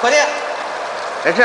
快点，来吃。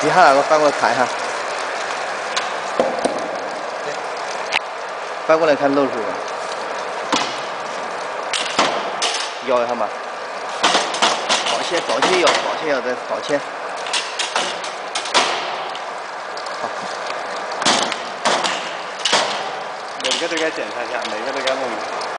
底下两个翻过来看一下，翻过来看露出来，咬一下嘛，早切咬，早切。 每个都该检查一下，每个都该弄一下。